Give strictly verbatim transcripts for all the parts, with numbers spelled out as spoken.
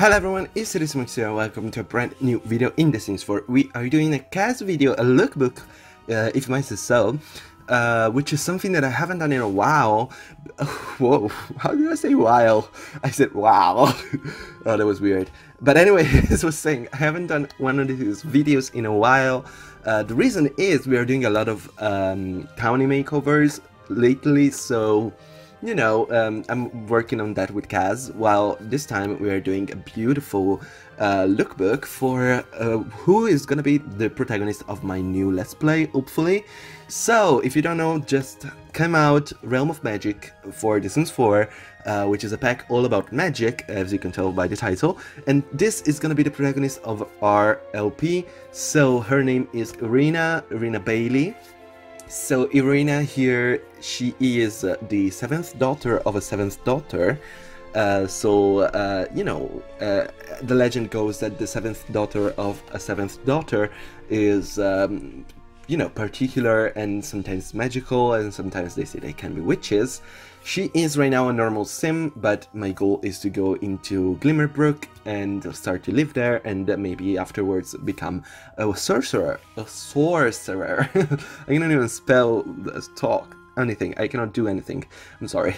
Hello everyone, it's Silly Simmuz here. Welcome to a brand new video in The Sims four. We are doing a cast video, a lookbook, uh, if mine says so, uh, which is something that I haven't done in a while. Whoa, how did I say while? I said wow. Oh, that was weird. But anyway, as I was saying, I haven't done one of these videos in a while. Uh, the reason is we are doing a lot of um, townie makeovers lately, so you know, um, I'm working on that with Kaz, while this time we are doing a beautiful uh, lookbook for uh, who is gonna be the protagonist of my new Let's Play, hopefully. So, if you don't know, just come out Realm of Magic for The Sims four, uh, which is a pack all about magic, as you can tell by the title. And this is gonna be the protagonist of our L P, so her name is Irina, Irina Bailey. So Irina here, she is the seventh daughter of a seventh daughter, uh, so uh, you know, uh, the legend goes that the seventh daughter of a seventh daughter is, um, you know, particular and sometimes magical, and sometimes they say they can be witches. She is right now a normal sim, but my goal is to go into Glimmerbrook and start to live there, and maybe afterwards become a sorcerer. A sorcerer. I cannot even spell, talk, anything. I cannot do anything. I'm sorry.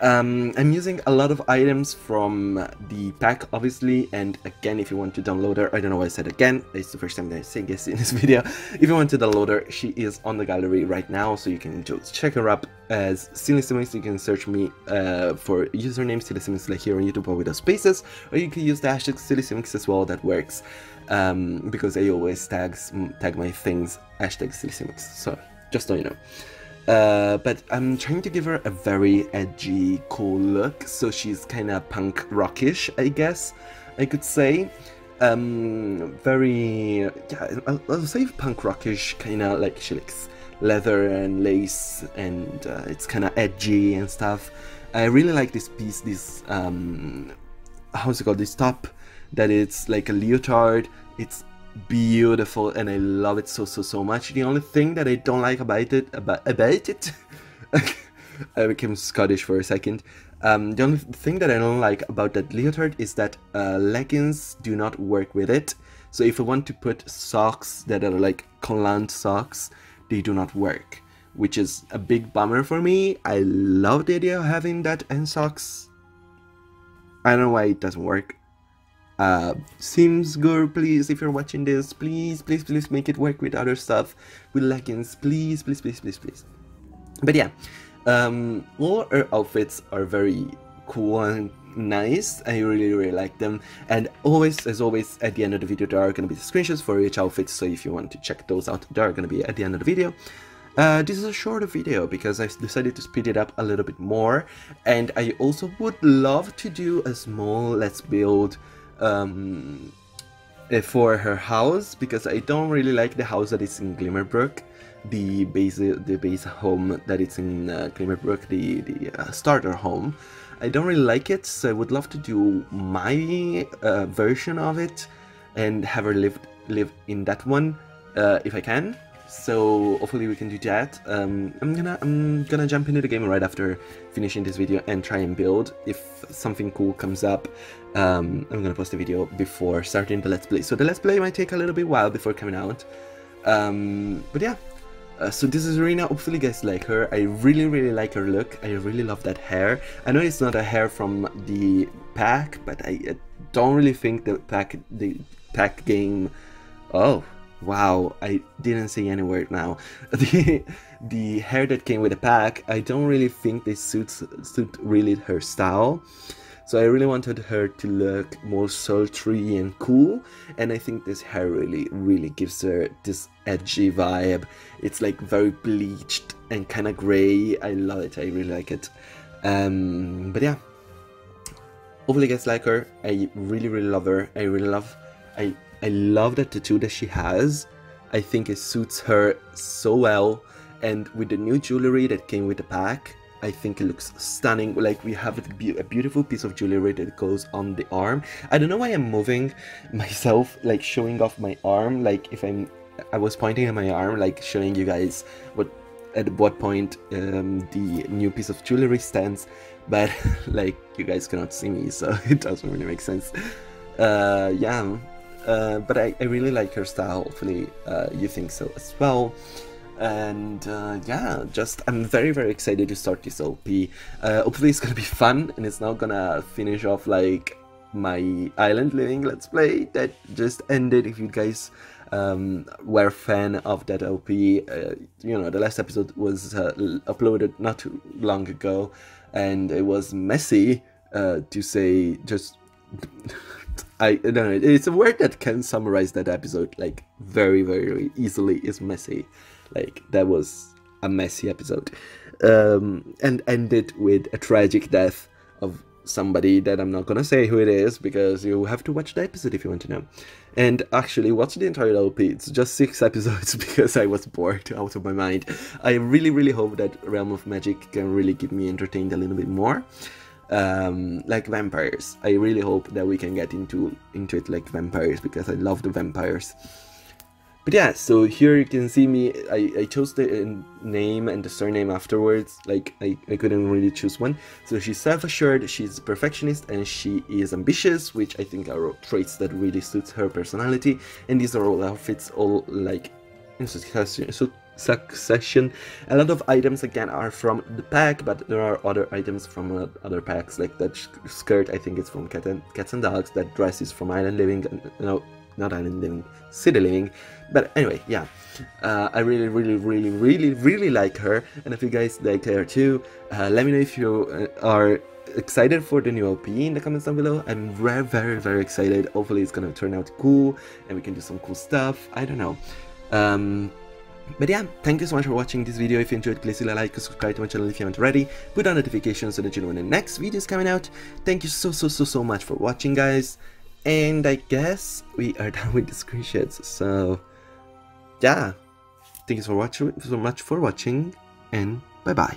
Um, I'm using a lot of items from the pack, obviously, and again, if you want to download her, I don't know why I said again, it's the first time that I say this in this video. If you want to download her, she is on the gallery right now, so you can just check her up as Silly Simmuz. You can search me uh, for username Silly Simmuz, like here on YouTube or without spaces, or you can use the hashtag Silly Simmuz as well, that works, um, because I always tags, tag my things, hashtag Silly Simmuz, so just so you know. Uh, but I'm trying to give her a very edgy, cool look, so she's kind of punk rockish, I guess I could say. Um, very, yeah, I'll, I'll say punk rockish, kind of like she likes leather and lace, and uh, it's kind of edgy and stuff. I really like this piece, this, um, how's it called, this top, that it's like a leotard. It's beautiful and I love it so so so much. The only thing that I don't like about it about about it I became Scottish for a second. Um, the only thing that I don't like about that leotard is that uh, leggings do not work with it, so if I want to put socks that are like collant socks, they do not work, which is a big bummer for me. I love the idea of having that and socks. I don't know why it doesn't work. Uh, Sims girl, please, if you're watching this, please, please, please make it work with other stuff, with leggings, please, please, please, please, please. But yeah, um, all her outfits are very cool and nice. I really, really like them. And always, as always, at the end of the video, there are going to be the screenshots for each outfit, so if you want to check those out, they are going to be at the end of the video. Uh, this is a shorter video because I decided to speed it up a little bit more, and I also would love to do a small Let's Build um for her house, because I don't really like the house that is in Glimmerbrook, the base the base home that it's in uh, Glimmerbrook, the the uh, starter home. I don't really like it, so I would love to do my uh, version of it and have her live live in that one uh, if I can. So hopefully we can do that. Um, I'm gonna I'm gonna jump into the game right after finishing this video and try and build. If something cool comes up, um, I'm gonna post a video before starting the Let's Play. So the Let's Play might take a little bit while before coming out. Um, but yeah, uh, so this is Irina. Hopefully you guys like her. I really really like her look. I really love that hair. I know it's not a hair from the pack, but I, I don't really think the pack the pack game. Oh. Wow, I didn't say any word now. The, the hair that came with the pack, I don't really think they suits suit really her style. So I really wanted her to look more sultry and cool, and I think this hair really, really gives her this edgy vibe. It's like very bleached and kind of grey. I love it, I really like it. Um, but yeah, hopefully you guys like her. I really, really love her. I really love... I. I love that tattoo that she has. I think it suits her so well, and with the new jewelry that came with the pack, I think it looks stunning. Like we have a, be a beautiful piece of jewelry that goes on the arm. I don't know why I'm moving myself, like showing off my arm, like if I'm, I was pointing at my arm, like showing you guys what at what point um, the new piece of jewelry stands, but like you guys cannot see me, so it doesn't really make sense. uh, yeah, uh, but I, I really like her style, hopefully uh, you think so as well. And uh, yeah, just I'm very very excited to start this O P. Uh, hopefully it's gonna be fun, and it's not gonna finish off like my island living let's play that just ended. If you guys um, were a fan of that O P, uh, you know, the last episode was uh, uploaded not too long ago, and it was messy uh, to say just... I don't know, it's a word that can summarize that episode like very very easily, is messy. Like, that was a messy episode, um, and ended with a tragic death of somebody that I'm not gonna say who it is, because you have to watch the episode if you want to know. And actually watch the entire O P, it's just six episodes, because I was bored out of my mind. I really really hope that Realm of Magic can really keep me entertained a little bit more. Um, like vampires, I really hope that we can get into, into it like vampires, because I love the vampires. But yeah, so here you can see me, I, I chose the name and the surname afterwards, like I, I couldn't really choose one. So she's self-assured, she's a perfectionist, and she is ambitious, which I think are traits that really suits her personality. And these are all outfits, all like in succession, so succession. A lot of items again are from the pack, but there are other items from other packs, like that skirt I think it's from Cat and, Cats and Dogs, that dress is from Island Living, you know, not Island Living, City Living. But anyway, yeah, uh, I really really really really really like her, and if you guys like her too, uh, let me know if you are excited for the new O P in the comments down below. I'm very very very excited, hopefully it's gonna turn out cool and we can do some cool stuff, I don't know. Um, but yeah, thank you so much for watching this video. If you enjoyed, please leave a like, subscribe to my channel if you haven't already, put on notifications so that you know when the next video is coming out. Thank you so so so so much for watching, guys. And I guess we are done with the screenshots, so yeah, thank you so much for watching, and bye bye.